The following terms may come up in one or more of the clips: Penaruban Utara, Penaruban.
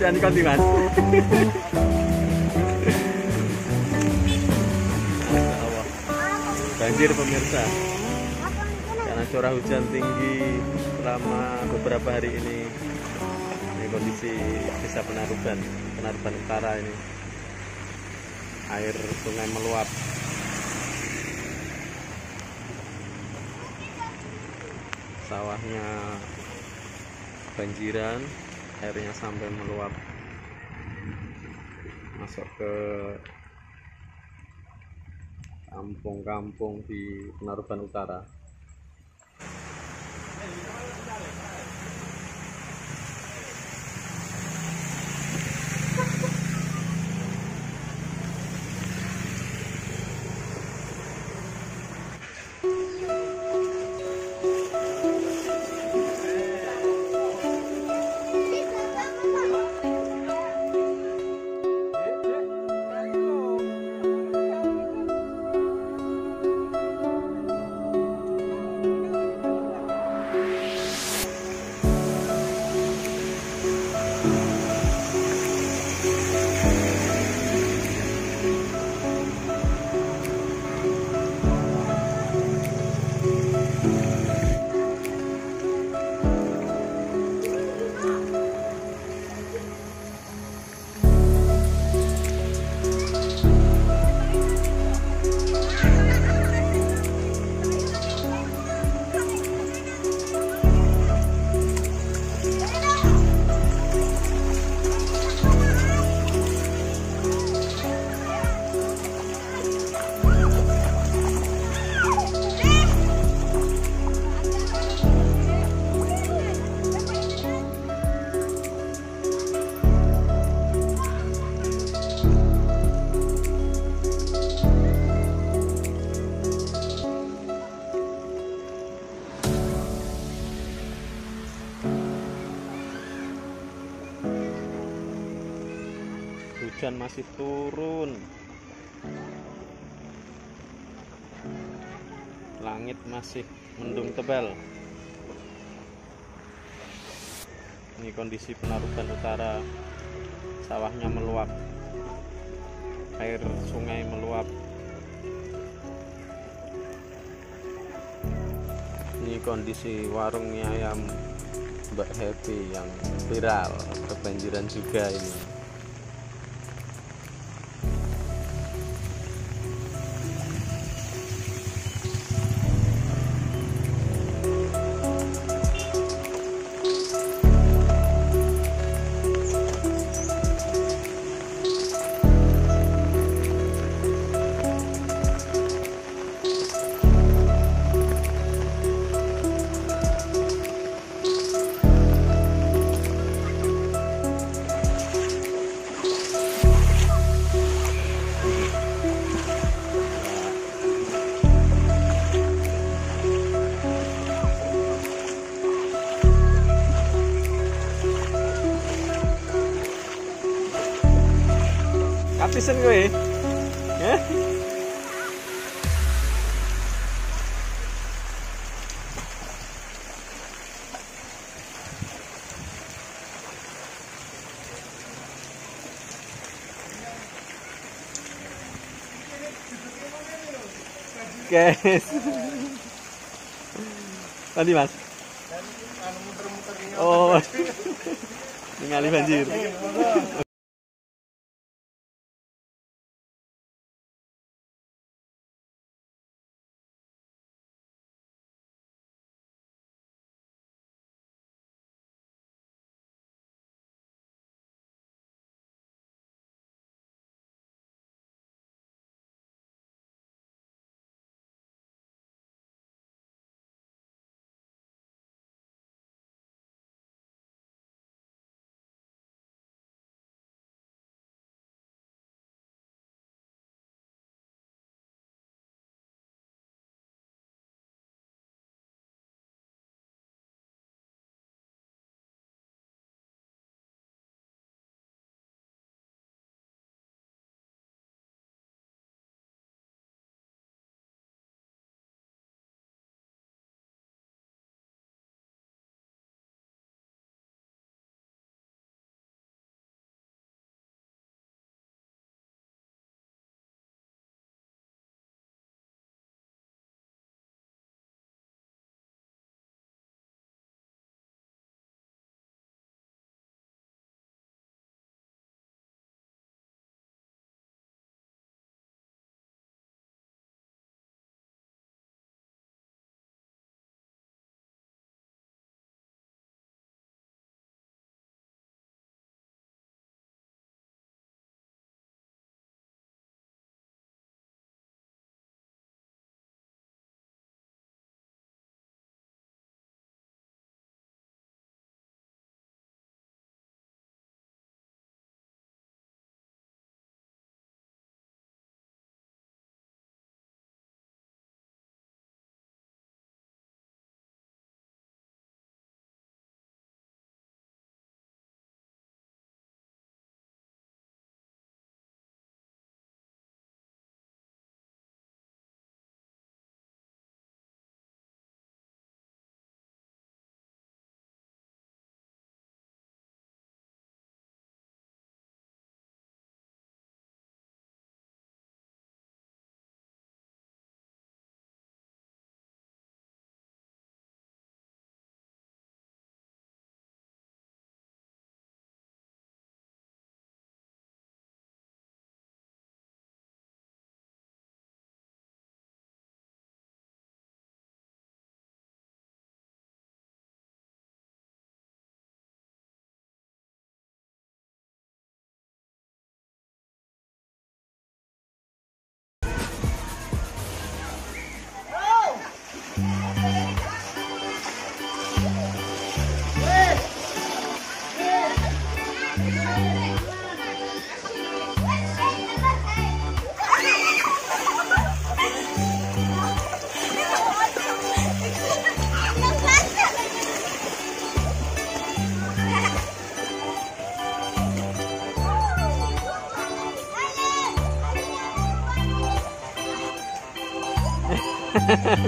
Jangan dikonti, Mas. Banjir pemirsa, karena curah hujan tinggi selama beberapa hari ini. Ini kondisi desa Penaruban, Penaruban Utara ini. Air sungai meluap. Sawahnya banjiran, airnya sampai meluap masuk ke kampung-kampung di Penaruban Utara. Hujan masih turun, langit masih mendung tebal. Ini kondisi Penaruban Utara, sawahnya meluap, air sungai meluap. Ini kondisi warungnya yang Mbak Happy yang viral, kebanjiran juga ini. Apisan ko eh. Yeah? Guys. Tadi mas. Oh. Ningali banjir.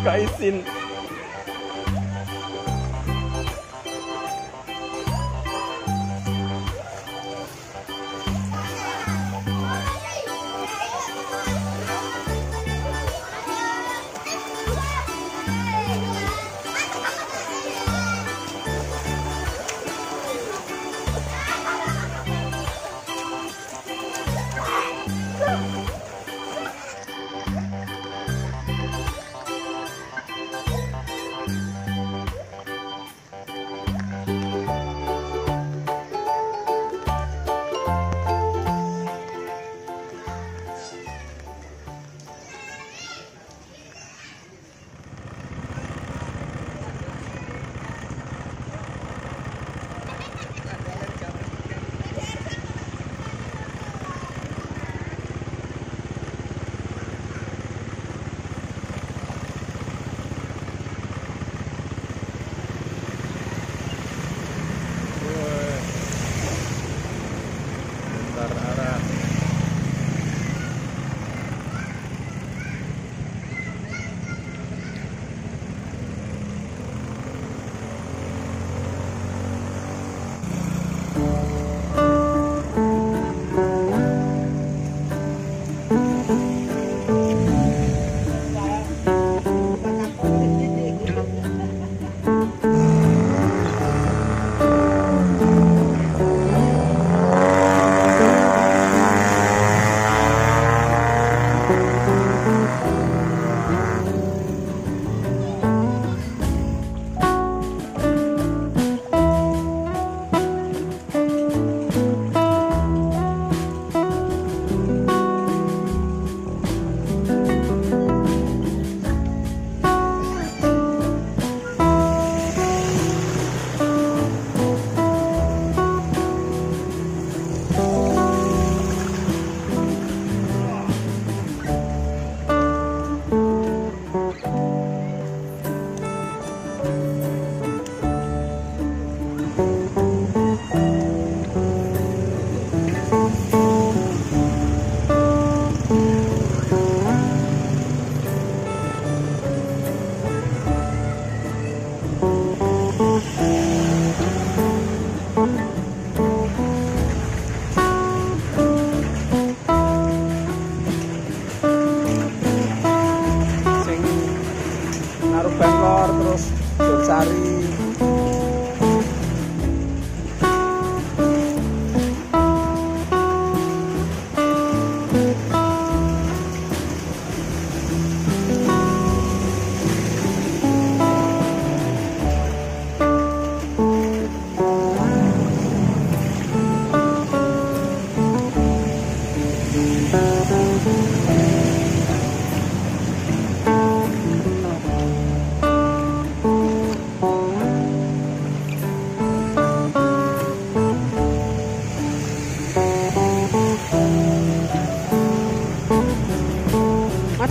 Kok isin.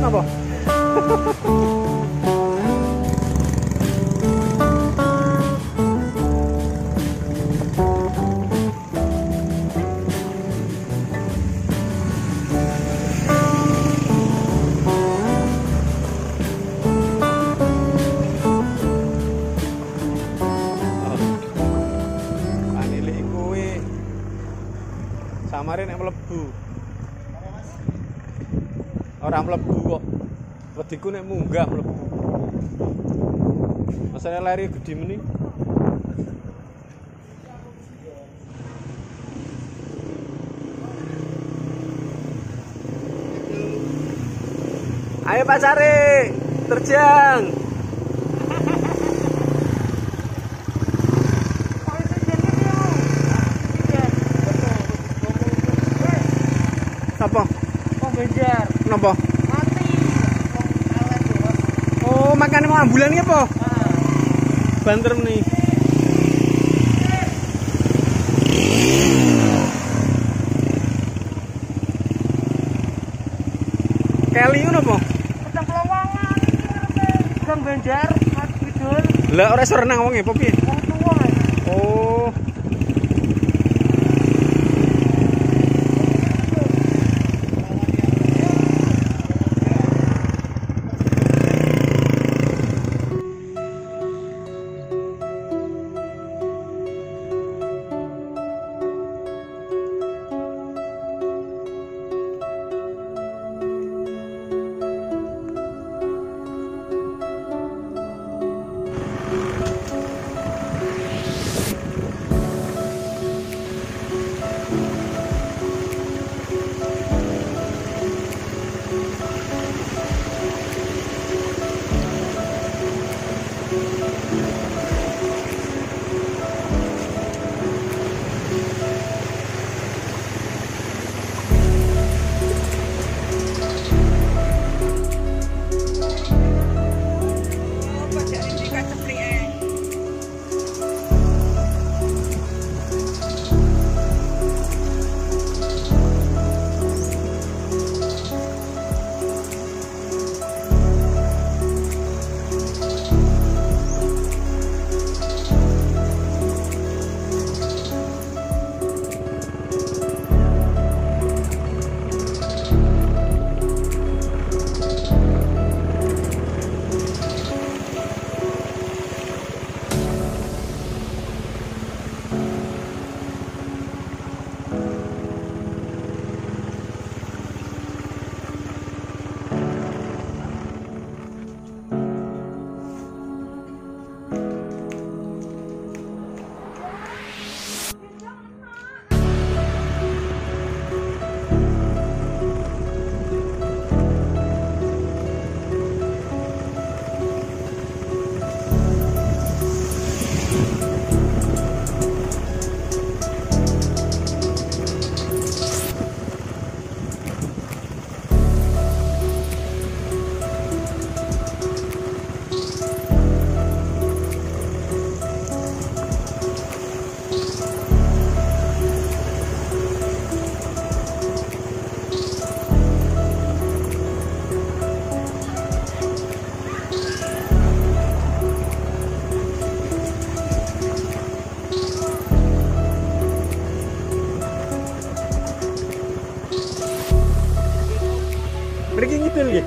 nggak, Bang? Samarin yang melebu. Orang melebu kok. Wediku nek munggah melebu. Masane lari gede meni. Ayo Pak Sari, terjang. Apa? Wong Banjar. Napa? Mati. Oh, makane wong ambulan iki apa? Heeh. Banter meni. Kali ngono apa? Peteng Pelawangan. Wong Banjar, Mas Kidul. Lah ora iso renang wong e apa piye? Wong tuwa. Oh. Pergi gitu lagi.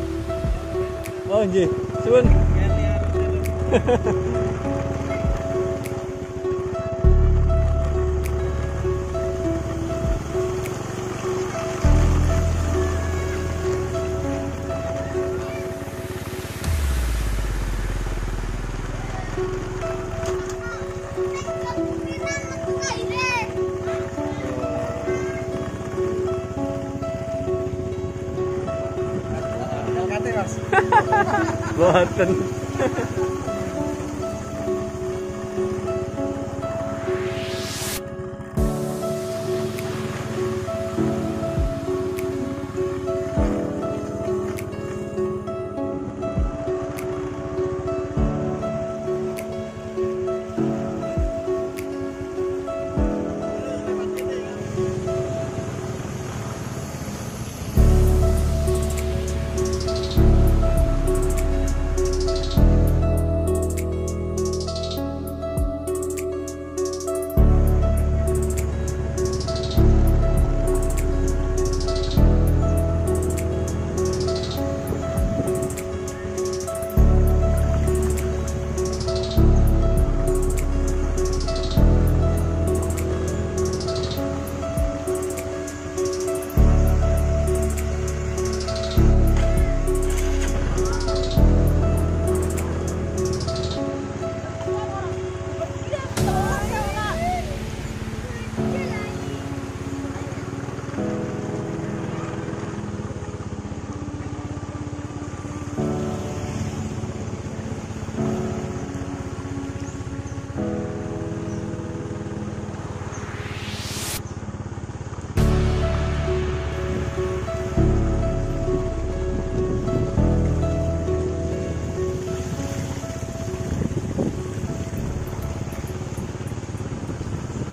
Oh nggih, suwun. Boten.